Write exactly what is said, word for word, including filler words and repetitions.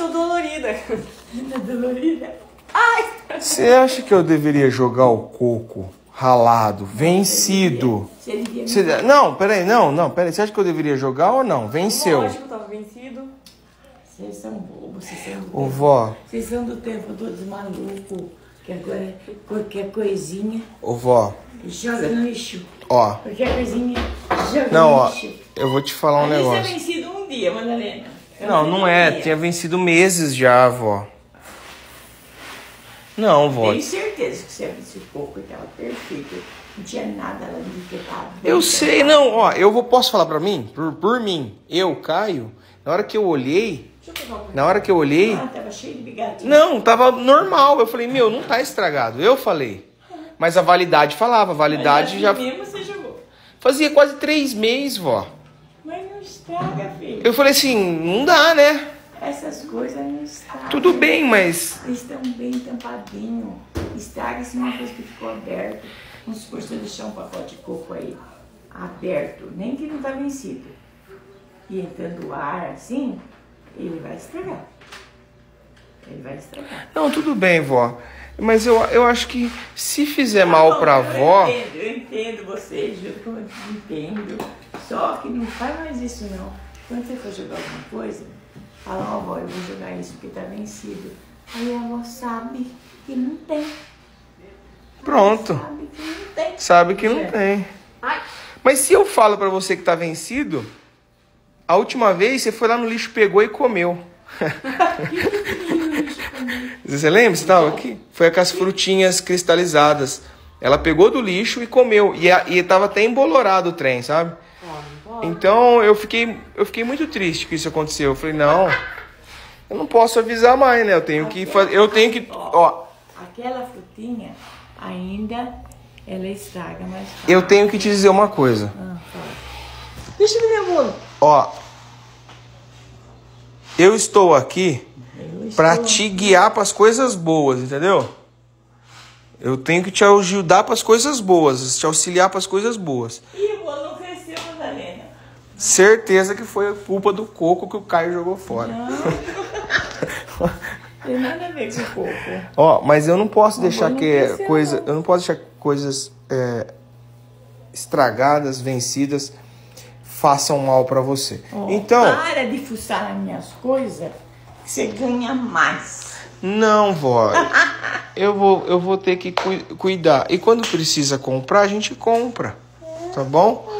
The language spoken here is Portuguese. tô dolorida. Tá dolorida? Ai! Você acha que eu deveria jogar o coco ralado, vencido? Se ele vier, se ele vier. Você... Não, peraí, não, não, peraí. Você acha que eu deveria jogar ou não? Venceu. Lógico que eu tava vencido. Vocês são bobos, vocês são do tempo. Ô, vó. Vocês são do tempo todos malucos, que agora qualquer coisinha... Ô, vó. Joga no lixo. Ó. Qualquer coisinha, joga não, no ó, lixo. Não, ó, eu vou te falar um Aí negócio. Você é vencido um dia, Madalena. Eu não, não é. Tinha vencido meses já, vó. Não, vó. Tenho certeza que você venceu pouco, que ela é perfeita. Não tinha nada lá de que tá. Eu sei, não, ó, eu vou, posso falar pra mim? Por, por mim, eu, Caio, na hora que eu olhei, na hora que eu olhei... Ah, tava cheio de bigadinho. Não, tava normal. Eu falei, meu, não tá estragado. Eu falei. Mas a validade falava, a validade já... Mesmo você jogou. Fazia quase três meses, vó. Mas não estraga, filho. Eu falei assim, não dá, né? Essas coisas não estragam. Tudo bem, mas... Eles estão bem tampadinhos. Estraga se uma coisa que ficou aberta. Vamos supor, se eu deixar um pacote de coco aí aberto, nem que não tá vencido, e entrando ar assim, ele vai estragar. Ele vai estragar. Não, tudo bem, vó. Mas eu, eu acho que se fizer ah, mal para a vó... Entendo, eu entendo você, eu entendo. Só que não faz mais isso, não. Quando você for jogar alguma coisa, fala, ó, vó, eu vou jogar isso porque tá vencido. Aí a vó sabe que não tem. Pronto. Ela sabe que não tem. Sabe que não tem. Ai. Mas se eu falo para você que tá vencido, a última vez você foi lá no lixo, pegou e comeu. Você lembra? Você estava aqui? Foi com as frutinhas cristalizadas. Ela pegou do lixo e comeu. E, a, e tava até embolorado o trem, sabe? Então eu fiquei, eu fiquei muito triste que isso aconteceu. Eu falei, não, eu não posso avisar mais, né? Eu tenho que fazer. Eu tenho que. Ó. Aquela frutinha ainda ela estraga mais fácil. Eu tenho que te dizer uma coisa. Ah, tá. Deixa eu ver meu bolo. Ó. Eu estou aqui. Pra te guiar pras coisas boas, entendeu? Eu tenho que te ajudar pras coisas boas, te auxiliar pras coisas boas. Ih, o bolo não cresceu, Madalena. Certeza que foi a culpa do coco que o Caio jogou fora. Não. Tem nada a ver com o coco. Ó, mas eu não posso o deixar que não coisa, eu não posso deixar que coisas é, estragadas, vencidas, façam mal pra você. Oh, então. Para de fuçar nas minhas coisas. Você ganha mais. Não, vó. eu, vou, eu vou ter que cu- cuidar. E quando precisa comprar, a gente compra. Tá bom?